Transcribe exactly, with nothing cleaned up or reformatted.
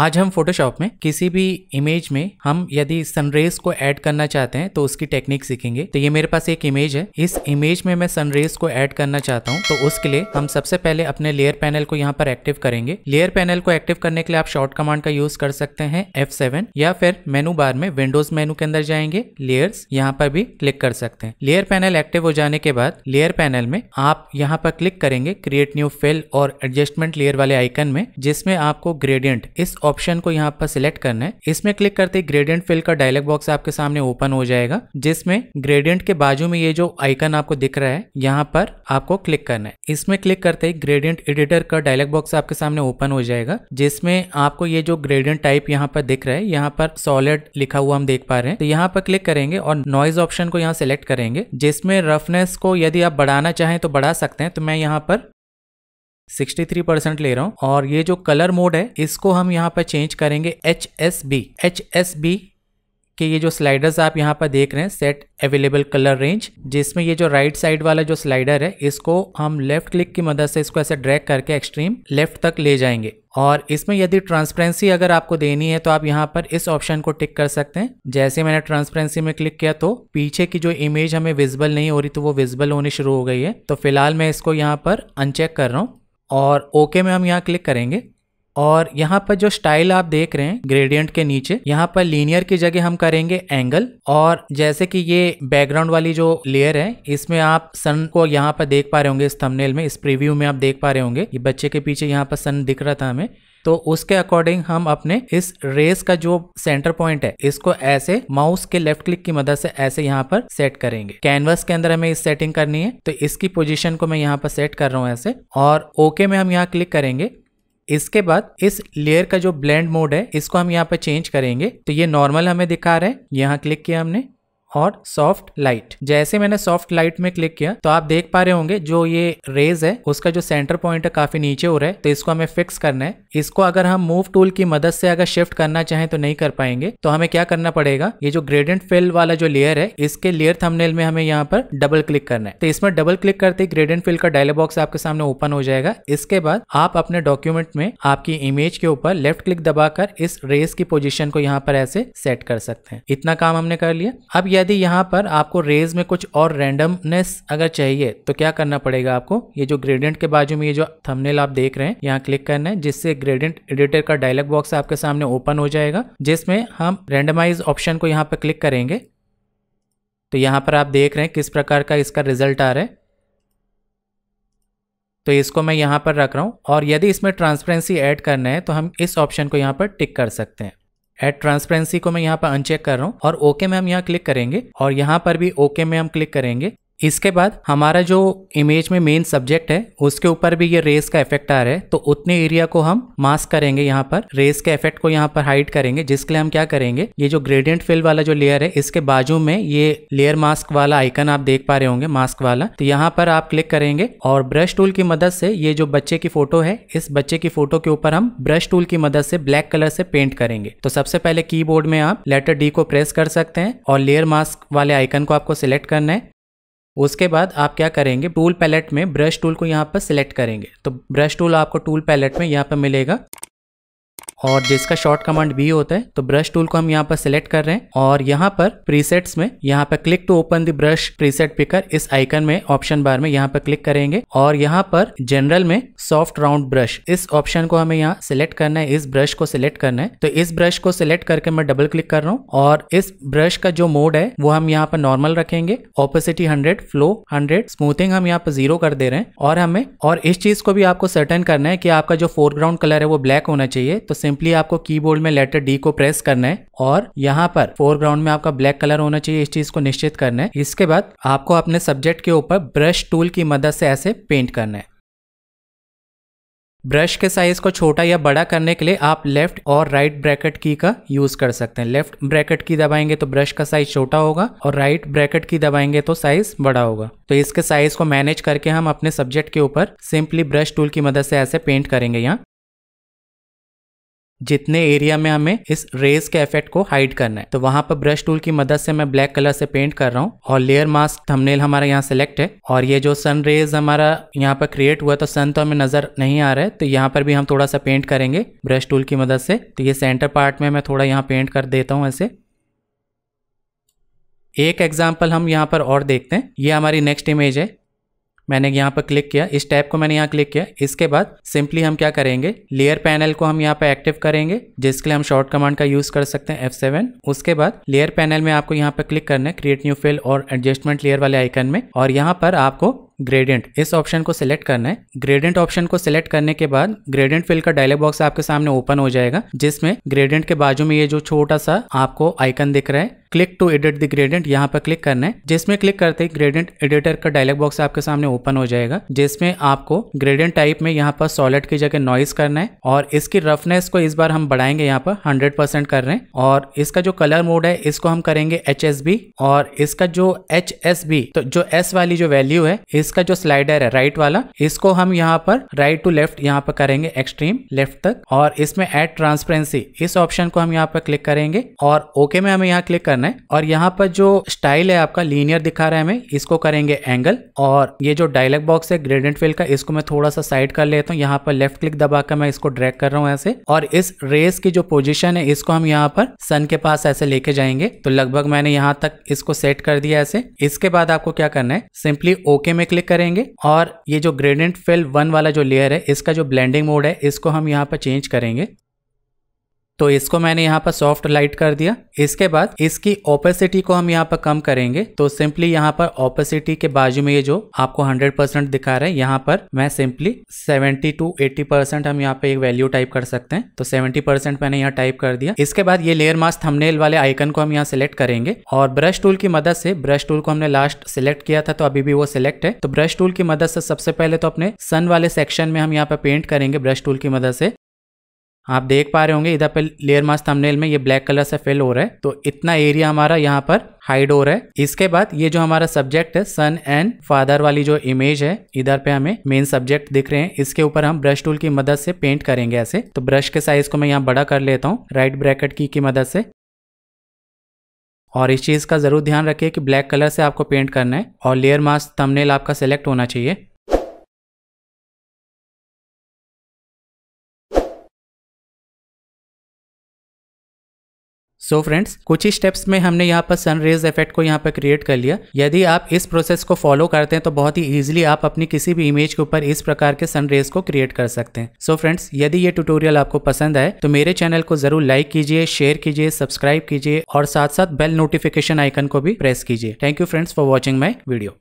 आज हम फोटोशॉप में किसी भी इमेज में हम यदि सनरेज को ऐड करना चाहते हैं तो उसकी टेक्निक सीखेंगे। तो ये मेरे पास एक इमेज है, इस इमेज में मैं सनरेज को ऐड करना चाहता हूँ। तो उसके लिए हम सबसे पहले अपने लेयर पैनल को यहाँ पर एक्टिव करेंगे। लेयर पैनल को एक्टिव करने के लिए आप शॉर्ट कमांड का यूज कर सकते हैं एफ सेवन, या फिर मेनू बार में विंडोज मेनू के अंदर जाएंगे, लेयर्स, यहाँ पर भी क्लिक कर सकते हैं। लेयर पैनल एक्टिव हो जाने के बाद लेयर पैनल में आप यहाँ पर क्लिक करेंगे क्रिएट न्यू फिल और एडजस्टमेंट लेयर वाले आइकन में, जिसमें आपको ग्रेडियंट इस ऑप्शन को यहाँ पर सिलेक्ट करना है। इसमें क्लिक करते ही ग्रेडियंट फिल का डायलॉग बॉक्स आपके सामने ओपन हो जाएगा, जिसमें ग्रेडियंट के बाजू में ये जो आइकन आपको दिख रहा है यहाँ पर आपको क्लिक करना है। इसमें क्लिक करते ही ग्रेडियंट एडिटर का डायलॉग बॉक्स आपके सामने ओपन हो जाएगा, जिसमें आपको ये जो ग्रेडियंट टाइप यहाँ पर दिख रहा है, यहाँ पर सॉलिड लिखा हुआ हम देख पा रहे हैं। तो यहाँ पर क्लिक करेंगे और नॉइज ऑप्शन को यहाँ सिलेक्ट करेंगे, जिसमें रफनेस को यदि आप बढ़ाना चाहें तो बढ़ा सकते हैं। तो मैं यहाँ पर तिरसठ परसेंट ले रहा हूँ और ये जो कलर मोड है इसको हम यहाँ पर चेंज करेंगे H S B H S B के। ये जो स्लाइडर्स आप यहाँ पर देख रहे हैं सेट अवेलेबल कलर रेंज, जिसमें ये जो राइट साइड वाला जो स्लाइडर है इसको हम लेफ्ट क्लिक की मदद से इसको ऐसे ड्रैग करके एक्सट्रीम लेफ्ट तक ले जाएंगे। और इसमें यदि ट्रांसपेरेंसी अगर आपको देनी है तो आप यहाँ पर इस ऑप्शन को टिक कर सकते हैं। जैसे मैंने ट्रांसपेरेंसी में क्लिक किया तो पीछे की जो इमेज हमें विजिबल नहीं हो रही तो वो विजिबल होनी शुरू हो गई है। तो फिलहाल मैं इसको यहाँ पर अनचेक कर रहा हूँ और ओके में हम यहाँ क्लिक करेंगे। और यहाँ पर जो स्टाइल आप देख रहे हैं ग्रेडियंट के नीचे, यहाँ पर लीनियर की जगह हम करेंगे एंगल। और जैसे कि ये बैकग्राउंड वाली जो लेयर है इसमें आप सन को यहाँ पर देख पा रहे होंगे, इस थंबनेल में, इस प्रीव्यू में आप देख पा रहे होंगे ये बच्चे के पीछे यहाँ पर सन दिख रहा था हमें। तो उसके अकॉर्डिंग हम अपने इस रेस का जो सेंटर पॉइंट है इसको ऐसे माउस के लेफ्ट क्लिक की मदद से ऐसे यहाँ पर सेट करेंगे। कैनवस के अंदर हमें इस सेटिंग करनी है तो इसकी पोजीशन को मैं यहाँ पर सेट कर रहा हूँ ऐसे और ओके में हम यहाँ क्लिक करेंगे। इसके बाद इस लेयर का जो ब्लेंड मोड है इसको हम यहाँ पर चेंज करेंगे। तो ये नॉर्मल हमें दिखा रहा है, यहाँ क्लिक किया हमने, और सॉफ्ट लाइट। जैसे मैंने सॉफ्ट लाइट में क्लिक किया तो आप देख पा रहे होंगे जो ये रेज है उसका जो सेंटर पॉइंट है काफी नीचे हो रहा है। तो इसको हमें फिक्स करना है। इसको अगर हम मूव टूल की मदद से अगर शिफ्ट करना चाहें तो नहीं कर पाएंगे। तो हमें क्या करना पड़ेगा, ये जो ग्रेडियंट फिल वाला जो लेयर है इसके लेयर थंबनेल में हमें यहाँ पर डबल क्लिक करना है। तो इसमें डबल क्लिक करते ही ग्रेडियंट फिल का डायलॉग बॉक्स आपके सामने ओपन हो जाएगा। इसके बाद आप अपने डॉक्यूमेंट में आपकी इमेज के ऊपर लेफ्ट क्लिक दबाकर इस रेस की पोजिशन को यहाँ पर ऐसे सेट कर सकते हैं। इतना काम हमने कर लिया। अब यदि यहाँ पर आपको रेज में कुछ और रैंडमनेस अगर चाहिए तो क्या करना पड़ेगा, आपको ये जो ग्रेडियंट के बाजू में ये जो थंबनेल आप देख रहे हैं यहाँ क्लिक करना है, जिससे ग्रेडियंट एडिटर का डायलॉग बॉक्स आपके सामने ओपन हो जाएगा, जिसमें हम रैंडमाइज ऑप्शन को यहाँ पर क्लिक करेंगे। तो यहाँ पर आप देख रहे हैं किस प्रकार का इसका रिजल्ट आ रहा है। तो इसको मैं यहाँ पर रख रहा हूँ और यदि इसमें ट्रांसपेरेंसी ऐड करना है तो हम इस ऑप्शन को यहाँ पर टिक कर सकते हैं। एड ट्रांसपेरेंसी को मैं यहाँ पर अनचेक कर रहा हूँ और ओके में हम यहाँ क्लिक करेंगे और यहाँ पर भी ओके में हम क्लिक करेंगे। इसके बाद हमारा जो इमेज में मेन सब्जेक्ट है उसके ऊपर भी ये रेस का इफेक्ट आ रहा है। तो उतने एरिया को हम मास्क करेंगे, यहाँ पर रेस के इफेक्ट को यहाँ पर हाइड करेंगे, जिसके लिए हम क्या करेंगे, ये जो ग्रेडियंट फिल वाला जो लेयर है इसके बाजू में ये लेयर मास्क वाला आइकन आप देख पा रहे होंगे, मास्क वाला। तो यहाँ पर आप क्लिक करेंगे और ब्रश टूल की मदद से ये जो बच्चे की फोटो है इस बच्चे की फोटो के ऊपर हम ब्रश टूल की मदद से ब्लैक कलर से पेंट करेंगे। तो सबसे पहले कीबोर्ड में आप लेटर डी को प्रेस कर सकते हैं और लेयर मास्क वाले आइकन को आपको सिलेक्ट करना है। उसके बाद आप क्या करेंगे, टूल पैलेट में ब्रश टूल को यहाँ पर सिलेक्ट करेंगे। तो ब्रश टूल आपको टूल पैलेट में यहाँ पर मिलेगा और जिसका शॉर्ट कमांड बी होता है। तो ब्रश टूल को हम यहाँ पर सिलेक्ट कर रहे हैं और यहाँ पर प्रीसेट्स में यहाँ पर click to open the brush preset picker इस आइकन में ऑप्शन बार में यहाँ पर क्लिक करेंगे और यहाँ पर जनरल में सॉफ्ट राउंड ब्रश इस ऑप्शन को हमें यहाँ सिलेक्ट करना है, इस ब्रश को सिलेक्ट करना है। तो इस ब्रश को सिलेक्ट करके मैं डबल क्लिक कर रहा हूँ और इस ब्रश का जो मोड है वो हम यहाँ पर नॉर्मल रखेंगे, opacity hundred, flow hundred, smoothing हम यहाँ पर जीरो कर दे रहे हैं। और हमें और इस चीज को भी आपको सर्टेन करना है कि आपका जो फोरग्राउंड कलर है वो ब्लैक होना चाहिए। तो सिंपली आपको कीबोर्ड में लेटर डी को प्रेस करना है और यहाँ पर फोरग्राउंड में आपका ब्लैक कलर होना चाहिए, इस चीज को निश्चित करना है। इसके बाद आपको अपने सब्जेक्ट के ऊपर ब्रश टूल की मदद से ऐसे पेंट करना है। ब्रश के साइज को छोटा या बड़ा करने के लिए आप लेफ्ट और राइट ब्रैकेट की का यूज कर सकते हैं। लेफ्ट ब्रैकेट की दबाएंगे तो ब्रश का साइज छोटा होगा और राइट ब्रैकेट की दबाएंगे तो साइज बड़ा होगा। तो इसके साइज को मैनेज करके हम अपने सब्जेक्ट के ऊपर सिंपली ब्रश टूल की मदद से ऐसे पेंट करेंगे यहाँ। जितने एरिया में हमें इस रेज के इफेक्ट को हाइड करना है। तो वहां पर ब्रश टूल की मदद से मैं ब्लैक कलर से पेंट कर रहा हूँ और लेयर मास्क थंबनेल हमारा यहाँ सेलेक्ट है और ये जो सन रेज हमारा यहाँ पर क्रिएट हुआ तो सन तो हमें नजर नहीं आ रहा है, तो यहाँ पर भी हम थोड़ा सा पेंट करेंगे ब्रश टूल की मदद से। तो ये सेंटर पार्ट में मैं थोड़ा यहाँ पेंट कर देता हूँ ऐसे। एक एग्जाम्पल हम यहाँ पर और देखते हैं। ये हमारी नेक्स्ट इमेज है, मैंने यहाँ पर क्लिक किया, इस टैब को मैंने यहाँ क्लिक किया। इसके बाद सिंपली हम क्या करेंगे, लेयर पैनल को हम यहाँ पर एक्टिव करेंगे जिसके लिए हम शॉर्ट कमांड का यूज कर सकते हैं एफ सेवन। उसके बाद लेयर पैनल में आपको यहाँ पर क्लिक करना है क्रिएट न्यू फिल और एडजस्टमेंट लेयर वाले आइकन में, और यहाँ पर आपको ग्रेडियंट इस ऑप्शन को सिलेक्ट करना है। ग्रेडियंट ऑप्शन को सिलेक्ट करने के बाद ग्रेडियंट फिल का डायलॉग बॉक्स आपके सामने ओपन हो जाएगा जिसमें ग्रेडियंट के बाजू में ये जो छोटा सा आपको आइकन दिख रहा है click to edit the gradient, यहाँ पर क्लिक करना है। जिसमें क्लिक करते ही ग्रेडियंट एडिटर का डायलॉग बॉक्स आपके सामने ओपन हो जाएगा जिसमें आपको ग्रेडियंट टाइप में यहाँ पर सॉलिड की जगह नॉइज करना है और इसकी रफनेस को इस बार हम बढ़ाएंगे, यहाँ पर हंड्रेड परसेंट कर रहे हैं। और इसका जो कलर मोड है इसको हम करेंगे एच एस बी और इसका जो एच एस बी तो जो एस वाली जो वैल्यू है इसका जो स्लाइडर है राइट वाला, इसको हम यहाँ पर राइट टू लेफ्ट यहाँ पर करेंगे एक्सट्रीम लेफ्ट तक और इसमें ऐड ट्रांसपेरेंसी इस ऑप्शन को हम यहाँ पर क्लिक करेंगे और ओके में हमें यहाँ क्लिक करना है। और यहाँ पर जो स्टाइल है आपका लीनियर दिखा रहा है हमें, इसको करेंगे एंगल। और ये जो डायलॉग बॉक्स है ग्रेडियंट फिल का इसको मैं थोड़ा सा साइड कर लेता हूँ, यहाँ पर लेफ्ट क्लिक दबाकर मैं इसको ड्रैग कर रहा हूँ ऐसे। और इस रेस की जो पोजिशन है इसको हम यहाँ पर सन के पास ऐसे लेके जाएंगे। तो लगभग मैंने यहाँ तक इसको सेट कर दिया ऐसे। इसके बाद आपको क्या करना है, सिंपली ओके में क्लिक करेंगे और ये जो ग्रेडियंट फिल वन वाला जो लेयर है इसका जो ब्लेंडिंग मोड है इसको हम यहाँ पर चेंज करेंगे। तो इसको मैंने यहाँ पर सॉफ्ट लाइट कर दिया। इसके बाद इसकी ओपेसिटी को हम यहाँ पर कम करेंगे, तो सिंपली यहाँ पर ओपेसिटी के बाजू में ये जो आपको हंड्रेड परसेंट दिखा रहा है यहाँ पर मैं simply seventy to eighty percent हम यहाँ पे एक वैल्यू टाइप कर सकते हैं, तो सेवेंटी परसेंट मैंने यहाँ टाइप कर दिया। इसके बाद ये लेयर मास्क थंबनेल वाले आइकन को हम यहाँ सेलेक्ट करेंगे और ब्रश टूल की मदद से, ब्रश टूल को हमने लास्ट सिलेक्ट किया था तो अभी भी वो सिलेक्ट है, तो ब्रश टूल की मदद से सबसे पहले तो अपने सन वाले सेक्शन में हम यहाँ पर पेंट करेंगे ब्रश टूल की मदद से। आप देख पा रहे होंगे इधर पे लेयर मास्क थंबनेल में ये ब्लैक कलर से फिल हो रहा है, तो इतना एरिया हमारा यहाँ पर हाइड हो रहा है। इसके बाद ये जो हमारा सब्जेक्ट है सन एंड फादर वाली जो इमेज है इधर पे हमें मेन सब्जेक्ट दिख रहे हैं, इसके ऊपर हम ब्रश टूल की मदद से पेंट करेंगे ऐसे। तो ब्रश के साइज को मैं यहाँ बड़ा कर लेता हूँ राइट ब्रैकेट की की मदद से। और इस चीज का जरूर ध्यान रखिए कि ब्लैक कलर से आपको पेंट करना है और लेयर मास्क थंबनेल आपका सिलेक्ट होना चाहिए। सो so फ्रेंड्स, कुछ ही स्टेप्स में हमने यहाँ पर सनरेज इफेक्ट को यहाँ पर क्रिएट कर लिया। यदि आप इस प्रोसेस को फॉलो करते हैं तो बहुत ही इजीली आप अपनी किसी भी इमेज के ऊपर इस प्रकार के सनरेज को क्रिएट कर सकते हैं। सो so फ्रेंड्स, यदि ये ट्यूटोरियल आपको पसंद आए तो मेरे चैनल को जरूर लाइक कीजिए, शेयर कीजिए, सब्सक्राइब कीजिए और साथ साथ बेल नोटिफिकेशन आइकन को भी प्रेस कीजिए। Thank you friends for watching my video.